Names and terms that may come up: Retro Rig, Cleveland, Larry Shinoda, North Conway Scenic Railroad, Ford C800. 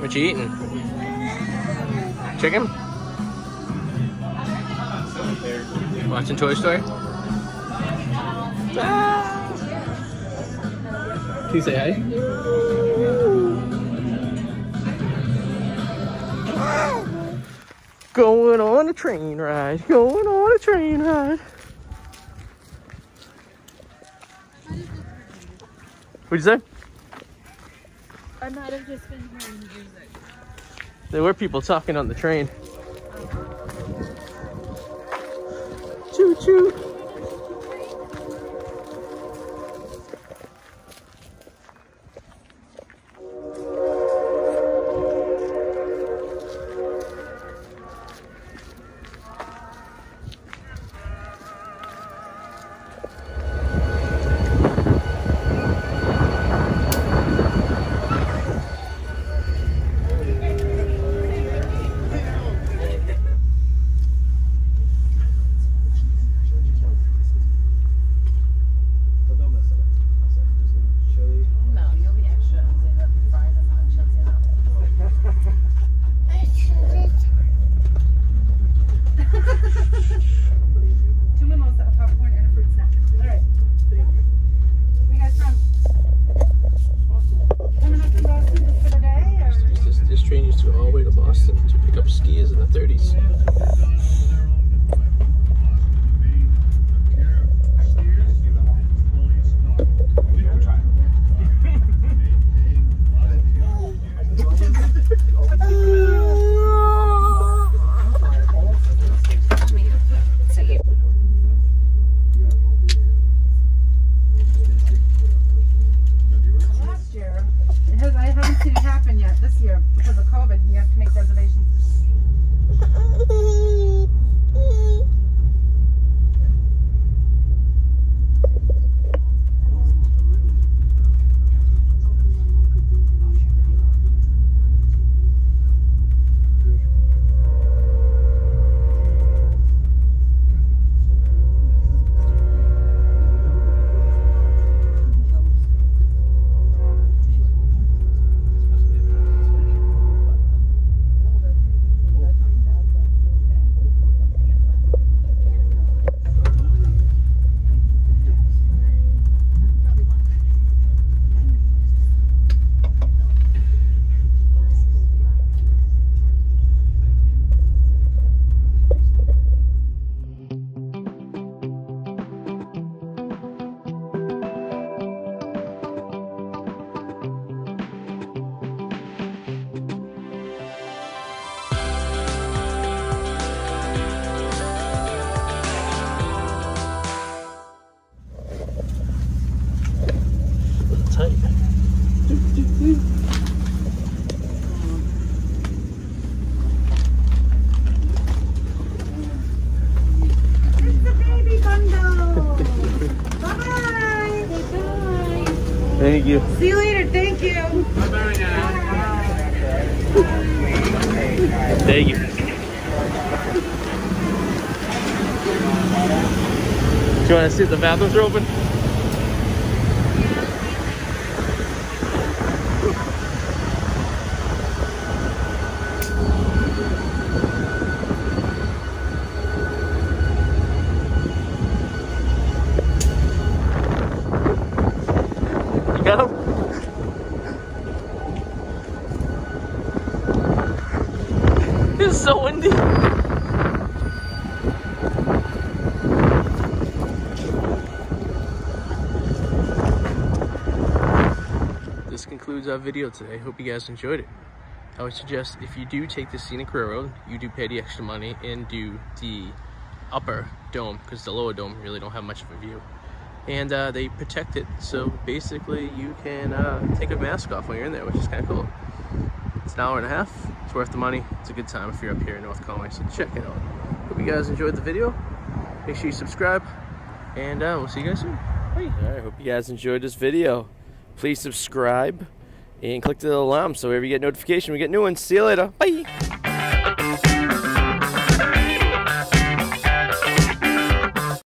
What you eating? Chicken? Watching Toy Story? Ah. Can you say hi? Ooh. Going on a train ride. Going on a train ride. What'd you say? I might have just been hearing music. There were people talking on the train. Choo choo. Thank you. See you later. Thank you. Bye-bye now. Thank you. Do you want to see if the bathrooms are open? It's so windy. This concludes our video today. Hope you guys enjoyed it. I would suggest if you do take the scenic railroad, you do pay the extra money and do the upper dome, because the lower dome really don't have much of a view. And they protect it, so basically you can take a mask off when you're in there, which is kind of cool. It's an hour and a half. It's worth the money. It's a good time if you're up here in North Conway, so check it out. Hope you guys enjoyed the video. Make sure you subscribe, and we'll see you guys soon. Bye. All right, hope you guys enjoyed this video. Please subscribe and click the alarm so whenever you get notification, we get new ones. See you later. Bye.